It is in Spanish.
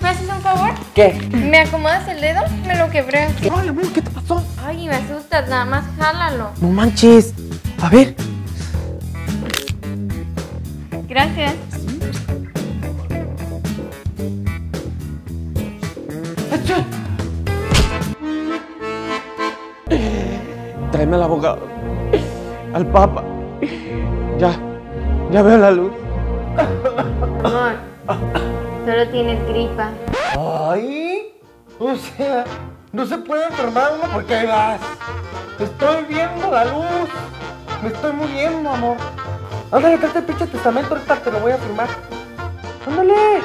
¿me haces un favor? ¿Qué? ¿Me acomodas el dedo? Me lo quebré. Ay, amor, ¿qué te pasó? Ay, me asustas, nada más jálalo. No manches. A ver. Gracias. Tráeme al abogado, al papa. Ya veo la luz. Amor, solo tienes gripa. Ay, o sea, no se puede enfermar uno porque hay gas. Estoy viendo la luz. Me estoy muriendo, amor. Ándale, trae el pinche testamento, ahorita te lo voy a firmar. Ándale.